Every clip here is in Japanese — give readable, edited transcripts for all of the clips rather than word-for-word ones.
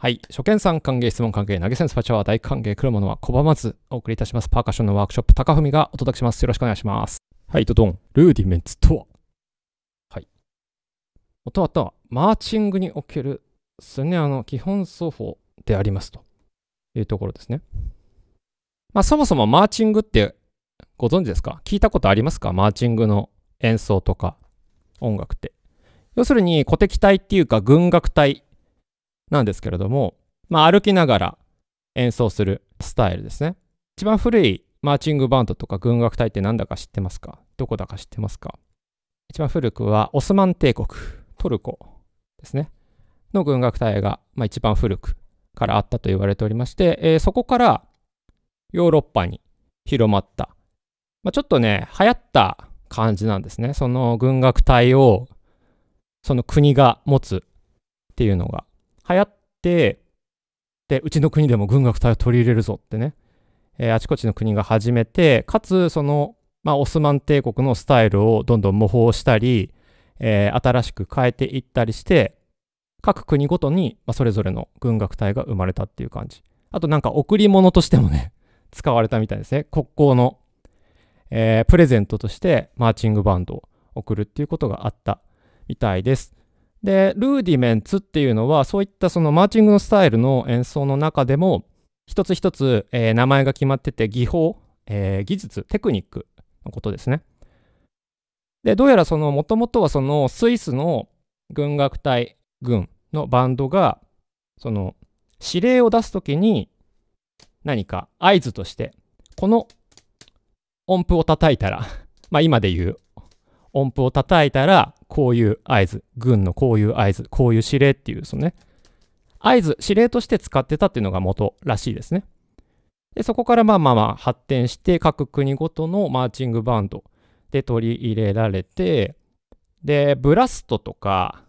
はい。初見さん歓迎、質問歓迎、投げ銭スパチャは大歓迎、来るものは拒まず、お送りいたします。パーカッションのワークショップ、高文がお届けします。よろしくお願いします。はい、ドドン。ルーディメンツとは。はい。元々は、マーチングにおける、スネアの基本奏法でありますというところですね。まあ、そもそもマーチングってご存知ですか？聞いたことありますか？マーチングの演奏とか、音楽って。要するに、鼓笛隊っていうか、軍楽隊。なんですけれども、まあ、歩きながら演奏するスタイルですね。一番古いマーチングバンドとか軍楽隊って何だか知ってますか？どこだか知ってますか？一番古くはオスマン帝国、トルコですね。の軍楽隊が、まあ、一番古くからあったと言われておりまして、そこからヨーロッパに広まった。まあ、ちょっとね、流行った感じなんですね。その軍楽隊を、その国が持つっていうのが。流行って、で、うちの国でも軍楽隊を取り入れるぞってね、あちこちの国が始めて、かつ、その、まあ、オスマン帝国のスタイルをどんどん模倣したり、新しく変えていったりして、各国ごとに、まあ、それぞれの軍楽隊が生まれたっていう感じ。あと、なんか、贈り物としてもね、使われたみたいですね。国交の、プレゼントとして、マーチングバンドを贈るっていうことがあったみたいです。で、ルーディメンツっていうのは、そういったそのマーチングのスタイルの演奏の中でも、一つ一つ、名前が決まってて、技法、技術、テクニックのことですね。で、どうやらその、もともとはその、スイスの軍楽隊、軍のバンドが、その、指令を出すときに、何か合図として、この音符を叩いたら、まあ今で言う、音符を叩いたら、こういう合図、軍のこういう合図、こういう指令っていう、そのね、合図、指令として使ってたっていうのが元らしいですね。で、そこからまあ発展して、各国ごとのマーチングバンドで取り入れられて、で、ブラストとか、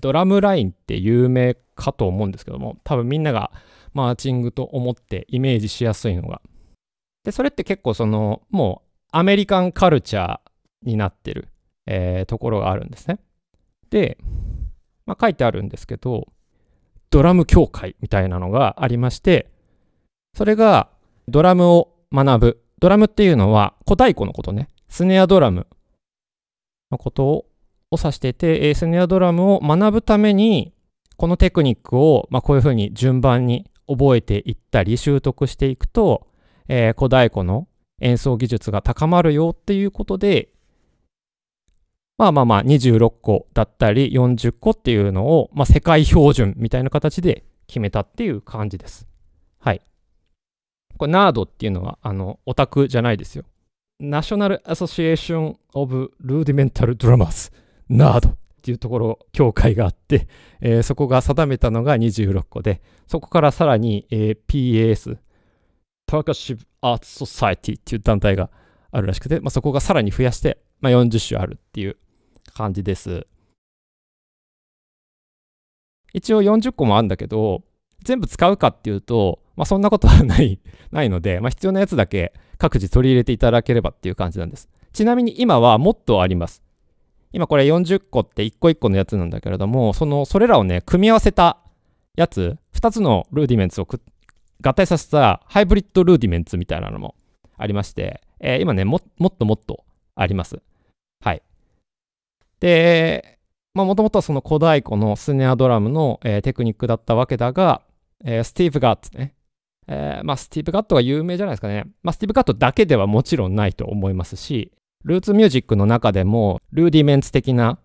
ドラムラインって有名かと思うんですけども、多分みんながマーチングと思ってイメージしやすいのが。で、それって結構その、もうアメリカンカルチャーになってる。ところがあるんですね。で、まあ、書いてあるんですけど、ドラム協会みたいなのがありまして、それがドラムを学ぶ。ドラムっていうのは小太鼓のことね。スネアドラムのことを指してて、スネアドラムを学ぶために、このテクニックを、まあ、こういうふうに順番に覚えていったり、習得していくと、小太鼓の演奏技術が高まるよっていうことで、まあ26個だったり40個っていうのを、まあ、世界標準みたいな形で決めたっていう感じです。はい。これ NARD っていうのはオタクじゃないですよ。National Association of Rudimental Drummers NARD っていうところ協会があって、そこが定めたのが26個で、そこからさらに、PAS Percussive Arts Society っていう団体があるらしくて、まあ、そこがさらに増やして、まあ、40種あるっていう感じです。一応40個もあるんだけど、全部使うかっていうと、まあ、そんなことはないので、まあ、必要なやつだけ各自取り入れていただければっていう感じなんです。ちなみに今はもっとあります。今これ40個って1個1個のやつなんだけれども、それらをね、組み合わせたやつ、2つのルーディメンツを合体させたハイブリッドルーディメンツみたいなのもありまして、今ね、もっとあります。はい。で、まあ、もともとはその小太鼓のスネアドラムの、テクニックだったわけだが、スティーブ・ガットね。まあ、スティーブ・ガットが有名じゃないですかね。まあ、スティーブ・ガットだけではもちろんないと思いますし、ルーツミュージックの中でも、ルーディメンツ的な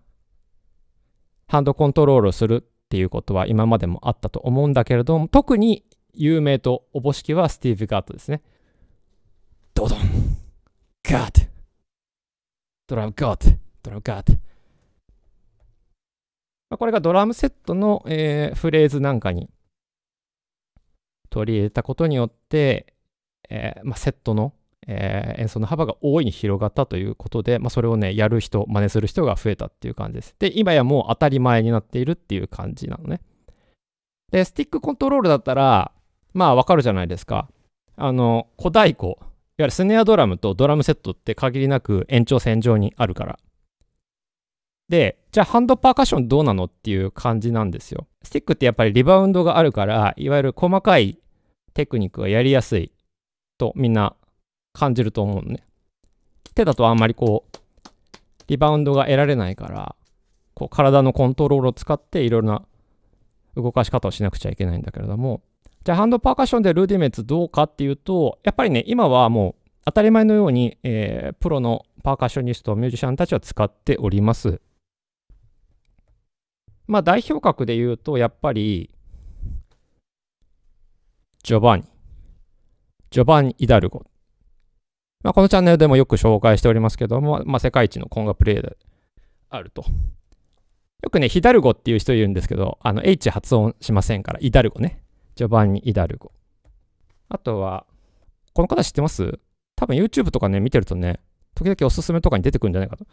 ハンドコントロールをするっていうことは今までもあったと思うんだけれども、特に有名とおぼしきはスティーブ・ガットですね。ドドンガットドラムガット。これがドラムセットの、フレーズなんかに取り入れたことによって、まあ、セットの、演奏の幅が大いに広がったということで、まあ、それをね、やる人、真似する人が増えたっていう感じです。で、今やもう当たり前になっているっていう感じなのね。で、スティックコントロールだったら、まあわかるじゃないですか。小太鼓。いわゆるスネアドラムとドラムセットって限りなく延長線上にあるから。で、じゃあハンドパーカッションどうなのっていう感じなんですよ。スティックってやっぱりリバウンドがあるから、いわゆる細かいテクニックがやりやすいとみんな感じると思うのね。手だとあんまりこう、リバウンドが得られないから、こう体のコントロールを使っていろいろな動かし方をしなくちゃいけないんだけれども、じゃあハンドパーカッションでルーディメンツどうかっていうと、やっぱりね、今はもう当たり前のように、プロのパーカッショニスト、ミュージシャンたちは使っております。まあ代表格で言うと、やっぱり、ジョバンニ・イダルゴ。まあ、このチャンネルでもよく紹介しておりますけども、まあ、世界一のコンガプレイヤーであると。よくね、ヒダルゴっていう人いるんですけど、H 発音しませんから、イダルゴね。ジョバンニ・イダルゴ。あとは、この方知ってます？多分 YouTube とかね、見てるとね、時々おすすめとかに出てくるんじゃないかと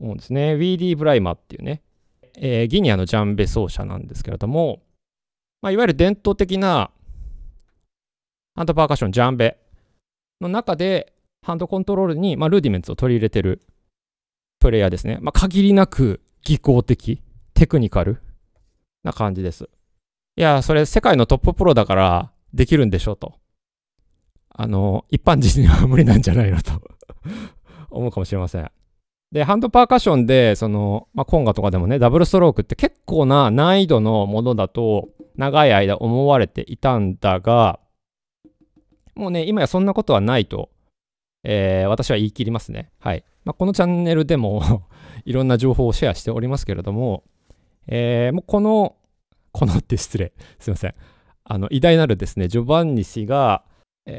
思うんですね。ウィーディ・ブライマーっていうね、ギニアのジャンベ奏者なんですけれども、まあ、いわゆる伝統的なハンドパーカッション、ジャンベの中で、ハンドコントロールに、まあ、ルーディメンツを取り入れてるプレイヤーですね。まあ、限りなく技巧的、テクニカルな感じです。いや、それ世界のトッププロだからできるんでしょうと。一般人には無理なんじゃないのと思うかもしれません。で、ハンドパーカッションで、まあ、コンガとかでもね、ダブルストロークって結構な難易度のものだと長い間思われていたんだが、もうね、今やそんなことはないと。私は言い切りますね。はい。まあ、このチャンネルでもいろんな情報をシェアしておりますけれども、もうこのって失礼。すいません。偉大なるですね、ジョバンニ氏が、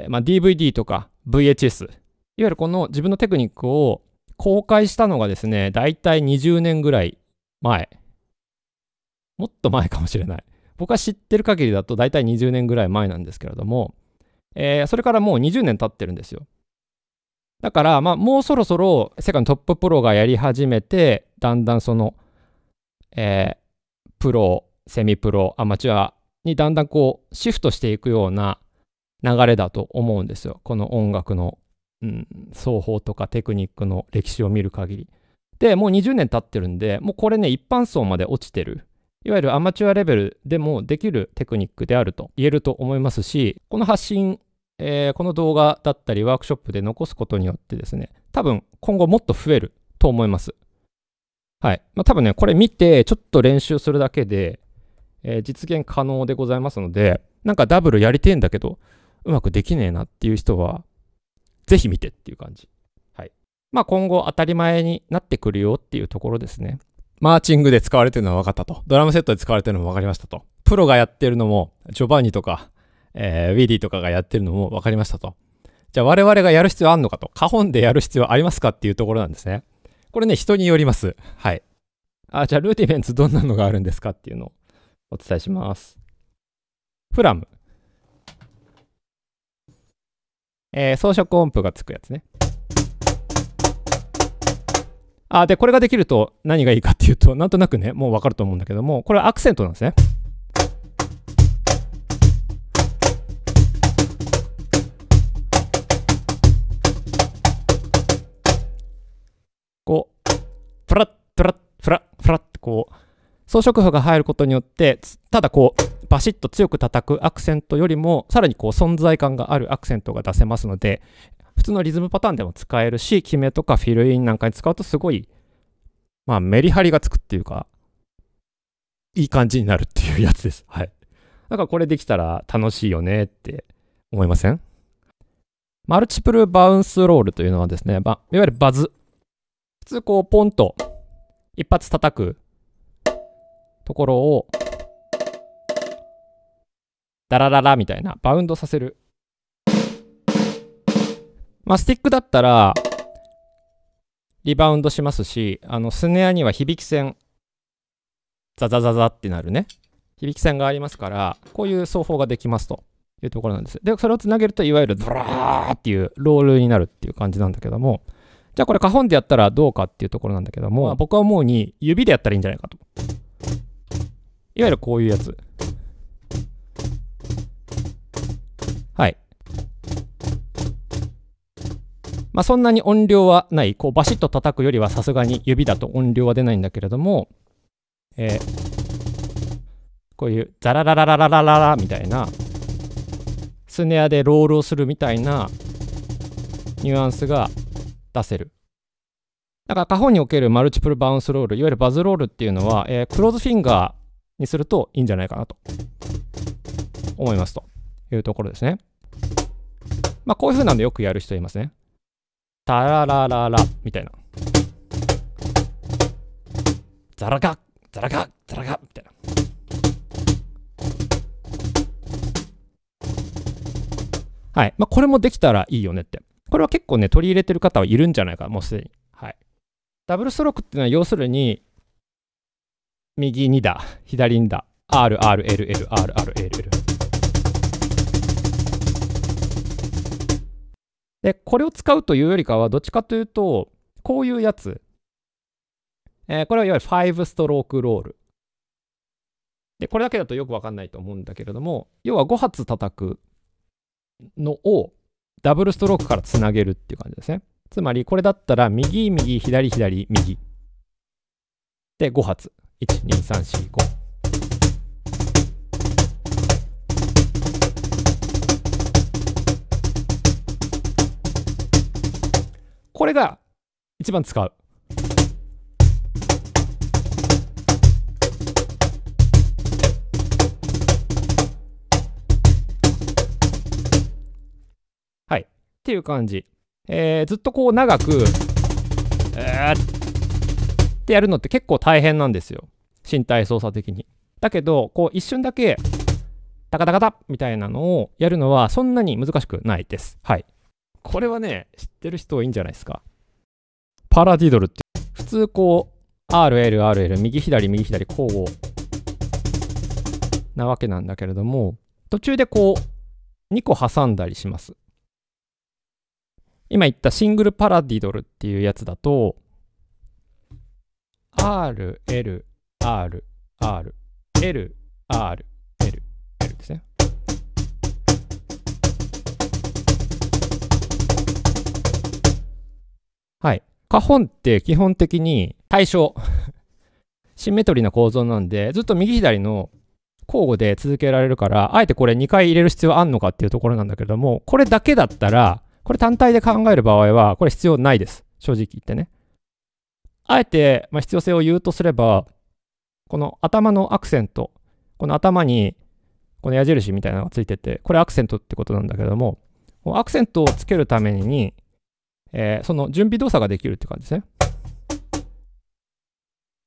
まあ、DVD とか VHS、いわゆるこの自分のテクニックを公開したのがですね、だいたい20年ぐらい前。もっと前かもしれない。僕は知ってる限りだとだいたい20年ぐらい前なんですけれども、それからもう20年経ってるんですよ。だから、まあ、もうそろそろ世界のトッププロがやり始めて、だんだんプロ、セミプロ、アマチュアにだんだんこうシフトしていくような流れだと思うんですよ。この音楽の、奏法とかテクニックの歴史を見る限り。で、もう20年経ってるんで、もうこれね、一般層まで落ちてる。いわゆるアマチュアレベルでもできるテクニックであると言えると思いますし、この発信、この動画だったりワークショップで残すことによってですね、多分今後もっと増えると思います。はい。まあ、多分ね、これ見てちょっと練習するだけで、実現可能でございますので、なんかダブルやりてえんだけど、うまくできねえなっていう人は、ぜひ見てっていう感じ。はい。まあ今後当たり前になってくるよっていうところですね。マーチングで使われてるのは分かったと。ドラムセットで使われてるのも分かりましたと。プロがやってるのも、ジョバンニとか、ウィリーとかがやってるのも分かりましたと。じゃあ我々がやる必要あんのかと。花本でやる必要ありますかっていうところなんですね。これね、人によります。はい。じゃあルーディメンツどんなのがあるんですかっていうのをお伝えします。フラム。装飾音符がつくやつね。で、これができると何がいいかっていうと、なんとなくね、もう分かると思うんだけども、これはアクセントなんですね。こう、プラッ、プラッ、プラッ、プラッってこう、装飾符が入ることによって、ただこう、バシッと強く叩くアクセントよりも、さらにこう、存在感があるアクセントが出せますので、普通のリズムパターンでも使えるし、決めとかフィルインなんかに使うとすごい、まあ、メリハリがつくっていうか、いい感じになるっていうやつです。はい。だからこれできたら楽しいよねって思いません？マルチプルバウンスロールというのはですね、いわゆるバズ。普通こうポンと一発叩くところをダラララみたいなバウンドさせる。まあ、スティックだったらリバウンドしますし、スネアには響き線ザザザザってなるね響き線がありますから、こういう奏法ができますというところなんです。でそれをつなげるといわゆるドラーっていうロールになるっていう感じなんだけども、じゃあこれ花本でやったらどうかっていうところなんだけども、僕は思うに指でやったらいいんじゃないかと。いわゆるこういうやつ。まあ、そんなに音量はない、こうバシッと叩くよりはさすがに指だと音量は出ないんだけれども、こういうザララララララララみたいな、スネアでロールをするみたいなニュアンスが出せる。だから、カホンにおけるマルチプルバウンスロール、いわゆるバズロールっていうのは、クローズフィンガーにするといいんじゃないかなと思いますというところですね。まあ、こういう風なのでよくやる人いますね。タララララみたいな。ザラガッザラガッザラガッみたいな。はい。まあ、これもできたらいいよねって。これは結構ね、取り入れてる方はいるんじゃないか、もうすでに。はい。ダブルストロークっていうのは、要するに、右2打、左2打、R、R、L、L、R、R、L、L。で、これを使うというよりかは、どっちかというと、こういうやつ。これはいわゆる5ストロークロール。で、これだけだとよくわかんないと思うんだけれども、要は5発叩くのをダブルストロークからつなげるっていう感じですね。つまり、これだったら、右、右、左、左、右。で、5発。1、2、3、4、5。これが一番使う。はい。っていう感じ。ずっとこう長く、ってやるのって結構大変なんですよ。身体操作的に。だけど、こう一瞬だけ、タカタカタみたいなのをやるのはそんなに難しくないです。はい。これはね、知ってる人いいんじゃないですか。パラディドルって、普通こう、RLRL、右左右左交互なわけなんだけれども、途中でこう、2個挟んだりします。今言ったシングルパラディドルっていうやつだと、RLRR、LRL、L ですね。はい。カホンって基本的に対称。シンメトリーな構造なんで、ずっと右左の交互で続けられるから、あえてこれ2回入れる必要あんのかっていうところなんだけれども、これだけだったら、これ単体で考える場合は、これ必要ないです。正直言ってね。あえて、まあ、必要性を言うとすれば、この頭のアクセント、この頭にこの矢印みたいなのがついてて、これアクセントってことなんだけれども、アクセントをつけるために、その準備動作ができるって感じですね。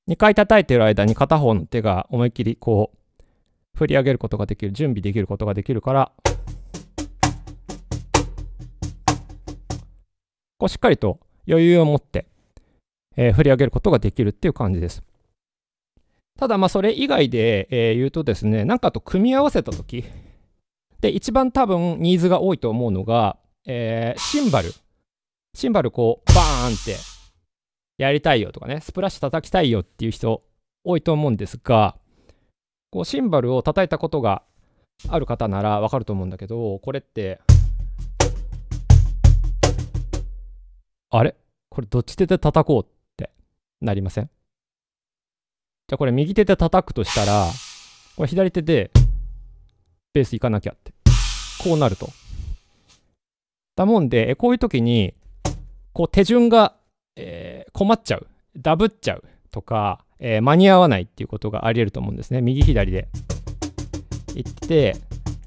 2回叩いてる間に片方の手が思いっきりこう振り上げることができる、準備できることができるから、こうしっかりと余裕を持って、振り上げることができるっていう感じです。ただまあそれ以外で、言うとですね、なんかと組み合わせた時で一番多分ニーズが多いと思うのが、シンバルこうバーンってやりたいよとかね、スプラッシュ叩きたいよっていう人多いと思うんですが、こうシンバルを叩いたことがある方ならわかると思うんだけど、これってあれ？これどっち手で叩こうってなりません？じゃあこれ右手で叩くとしたら、これ左手でベースいかなきゃってこうなると。だもんで、こういう時にこう手順が、困っちゃう、ダブっちゃうとか、間に合わないっていうことがありえると思うんですね。右左で行って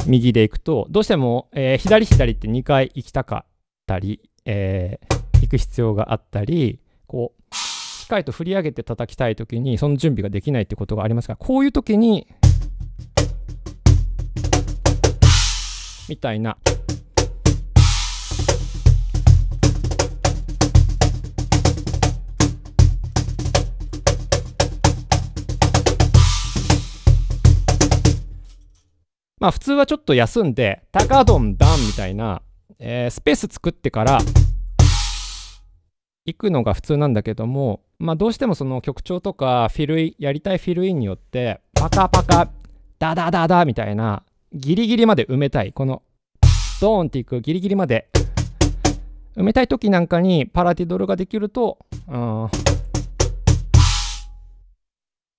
右で行くとどうしても、左左って2回行きたかったり、行く必要があったり、こうしっかりと振り上げて叩きたい時にその準備ができないってことがありますから、こういう時にみたいな。まあ普通はちょっと休んで、タカドンダンみたいな、スペース作ってから行くのが普通なんだけども、まあどうしてもその曲調とかフィルイン、やりたいフィルインによって、パカパカ、ダダダダみたいな、ギリギリまで埋めたい。この、ドーンっていくギリギリまで埋めたい時なんかにパラティドルができると、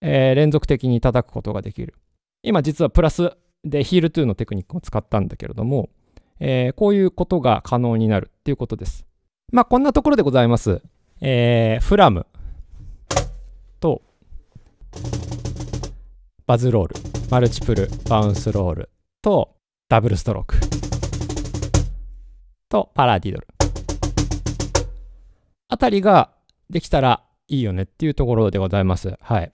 連続的に叩くことができる。今実はプラスでヒール2のテクニックを使ったんだけれども、こういうことが可能になるっていうことです。まあこんなところでございます。フラムとバズロール、マルチプルバウンスロールとダブルストロークとパラディドルあたりができたらいいよねっていうところでございます。はい。